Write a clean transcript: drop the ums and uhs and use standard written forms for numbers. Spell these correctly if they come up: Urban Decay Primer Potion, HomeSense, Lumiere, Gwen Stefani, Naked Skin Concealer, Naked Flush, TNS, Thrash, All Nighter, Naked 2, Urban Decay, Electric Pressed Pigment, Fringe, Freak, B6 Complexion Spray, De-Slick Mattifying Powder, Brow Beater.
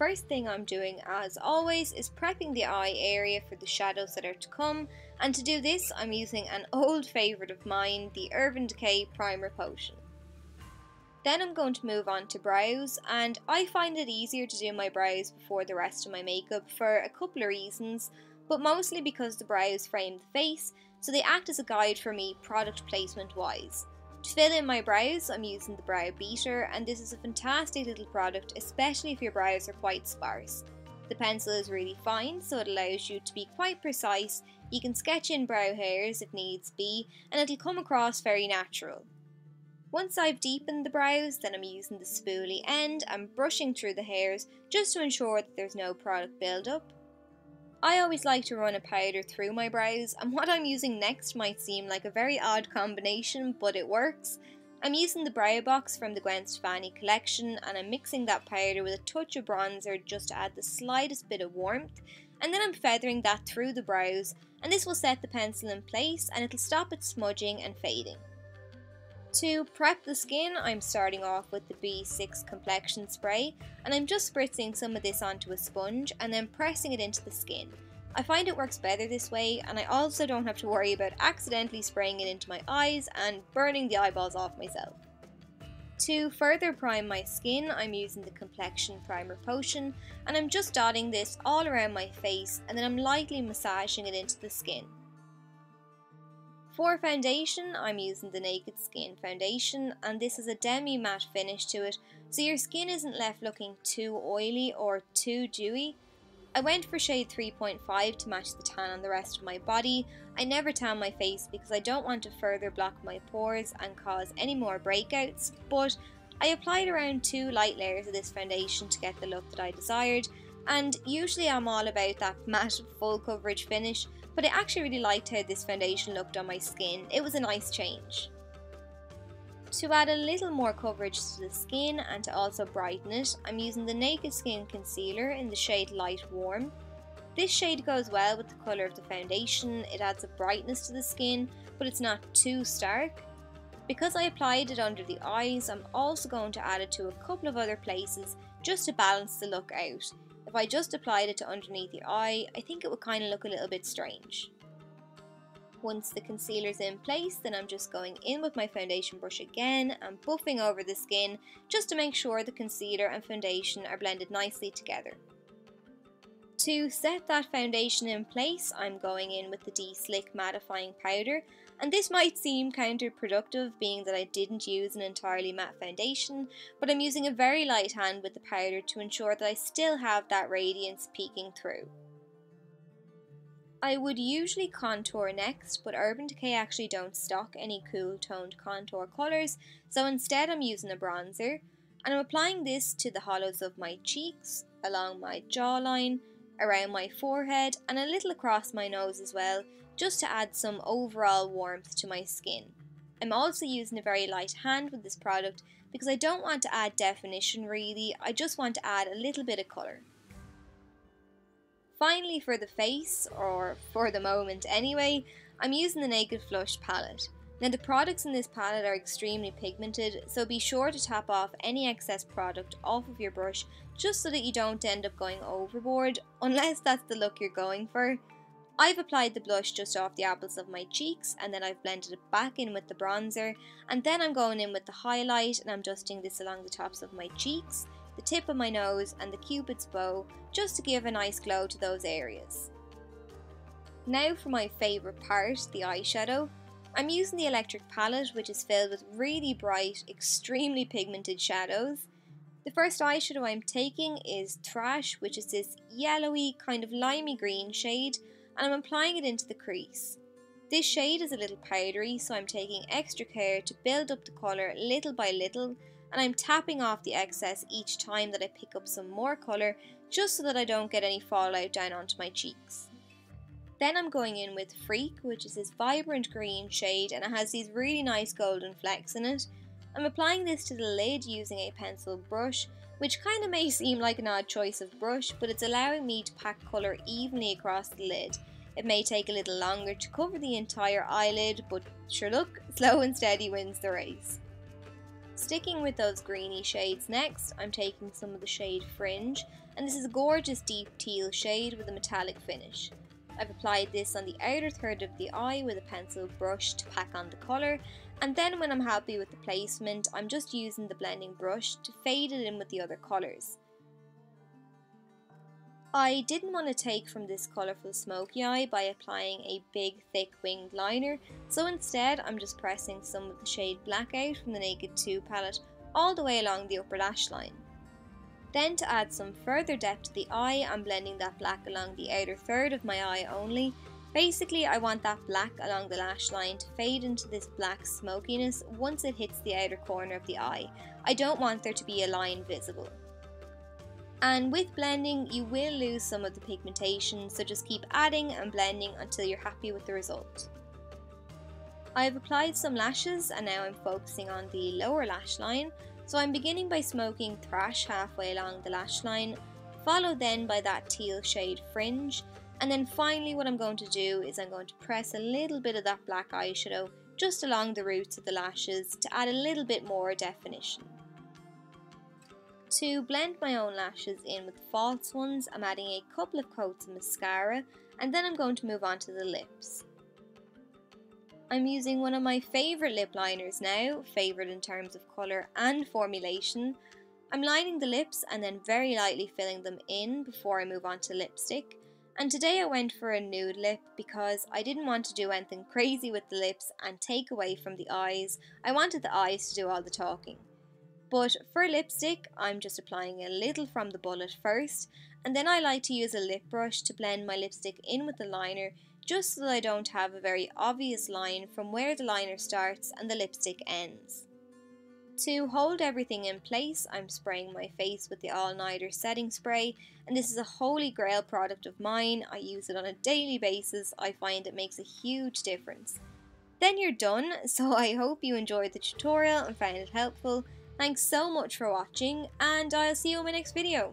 first thing I'm doing, as always, is prepping the eye area for the shadows that are to come, and to do this I'm using an old favourite of mine, the Urban Decay Primer Potion. Then I'm going to move on to brows, and I find it easier to do my brows before the rest of my makeup for a couple of reasons, but mostly because the brows frame the face, so they act as a guide for me product placement wise. To fill in my brows, I'm using the Brow Beater, and this is a fantastic little product, especially if your brows are quite sparse. The pencil is really fine, so it allows you to be quite precise. You can sketch in brow hairs if needs be, and it'll come across very natural. Once I've deepened the brows, then I'm using the spoolie end and brushing through the hairs just to ensure that there's no product buildup. I always like to run a powder through my brows, and what I'm using next might seem like a very odd combination, but it works. I'm using the Brow Box from the Gwen Stefani collection, and I'm mixing that powder with a touch of bronzer just to add the slightest bit of warmth, and then I'm feathering that through the brows, and this will set the pencil in place and it'll stop it smudging and fading. To prep the skin, I'm starting off with the B6 Complexion Spray, and I'm just spritzing some of this onto a sponge and then pressing it into the skin. I find it works better this way, and I also don't have to worry about accidentally spraying it into my eyes and burning the eyeballs off myself. To further prime my skin, I'm using the Complexion Primer Potion, and I'm just dotting this all around my face, and then I'm lightly massaging it into the skin. For foundation, I'm using the Naked Skin Foundation, and this is a demi-matte finish to it, so your skin isn't left looking too oily or too dewy. I went for shade 3.5 to match the tan on the rest of my body. I never tan my face because I don't want to further block my pores and cause any more breakouts, but I applied around 2 light layers of this foundation to get the look that I desired, and usually I'm all about that matte full coverage finish, but I actually really liked how this foundation looked on my skin. It was a nice change. To add a little more coverage to the skin and to also brighten it, I'm using the Naked Skin Concealer in the shade Light Warm. This shade goes well with the colour of the foundation. It adds a brightness to the skin, but it's not too stark. Because I applied it under the eyes, I'm also going to add it to a couple of other places just to balance the look out. If I just applied it to underneath the eye, I think it would kind of look a little bit strange. Once the concealer's in place, then I'm just going in with my foundation brush again and buffing over the skin just to make sure the concealer and foundation are blended nicely together. To set that foundation in place, I'm going in with the De-Slick Mattifying Powder, and this might seem counterproductive being that I didn't use an entirely matte foundation, but I'm using a very light hand with the powder to ensure that I still have that radiance peeking through. I would usually contour next, but Urban Decay actually don't stock any cool toned contour colours, so instead I'm using a bronzer, and I'm applying this to the hollows of my cheeks, along my jawline, around my forehead, and a little across my nose as well, just to add some overall warmth to my skin. I'm also using a very light hand with this product because I don't want to add definition really, I just want to add a little bit of colour. Finally, for the face, or for the moment anyway, I'm using the Naked Flush palette. Now, the products in this palette are extremely pigmented, so be sure to tap off any excess product off of your brush just so that you don't end up going overboard, unless that's the look you're going for. I've applied the blush just off the apples of my cheeks, and then I've blended it back in with the bronzer, and then I'm going in with the highlight, and I'm dusting this along the tops of my cheeks, the tip of my nose, and the Cupid's bow, just to give a nice glow to those areas. Now for my favourite part, the eyeshadow. I'm using the Electric palette, which is filled with really bright, extremely pigmented shadows. The first eyeshadow I'm taking is Thrash, which is this yellowy, kind of limey green shade, and I'm applying it into the crease. This shade is a little powdery, so I'm taking extra care to build up the colour little by little, and I'm tapping off the excess each time that I pick up some more colour, just so that I don't get any fallout down onto my cheeks. Then I'm going in with Freak, which is this vibrant green shade, and it has these really nice golden flecks in it. I'm applying this to the lid using a pencil brush, which kind of may seem like an odd choice of brush, but it's allowing me to pack colour evenly across the lid. It may take a little longer to cover the entire eyelid, but sure look, slow and steady wins the race. Sticking with those greeny shades next, I'm taking some of the shade Fringe, and this is a gorgeous deep teal shade with a metallic finish. I've applied this on the outer third of the eye with a pencil brush to pack on the colour, and then when I'm happy with the placement, I'm just using the blending brush to fade it in with the other colours. I didn't want to take from this colourful smoky eye by applying a big thick winged liner, so instead I'm just pressing some of the shade Blackout from the Naked 2 palette all the way along the upper lash line. Then to add some further depth to the eye, I'm blending that black along the outer third of my eye only. Basically I want that black along the lash line to fade into this black smokiness once it hits the outer corner of the eye. I don't want there to be a line visible. And with blending, you will lose some of the pigmentation, so just keep adding and blending until you're happy with the result. I've applied some lashes and now I'm focusing on the lower lash line. So I'm beginning by smoking Thrash halfway along the lash line, followed then by that teal shade Fringe, and then finally what I'm going to do is I'm going to press a little bit of that black eyeshadow just along the roots of the lashes to add a little bit more definition. To blend my own lashes in with the false ones, I'm adding a couple of coats of mascara, and then I'm going to move on to the lips. I'm using one of my favourite lip liners now, favourite in terms of colour and formulation. I'm lining the lips and then very lightly filling them in before I move on to lipstick. And today I went for a nude lip because I didn't want to do anything crazy with the lips and take away from the eyes. I wanted the eyes to do all the talking. But for lipstick, I'm just applying a little from the bullet first, and then I like to use a lip brush to blend my lipstick in with the liner, just so that I don't have a very obvious line from where the liner starts and the lipstick ends. To hold everything in place, I'm spraying my face with the All Nighter setting spray, and this is a holy grail product of mine. I use it on a daily basis. I find it makes a huge difference. Then you're done, so I hope you enjoyed the tutorial and found it helpful. Thanks so much for watching, and I'll see you in my next video.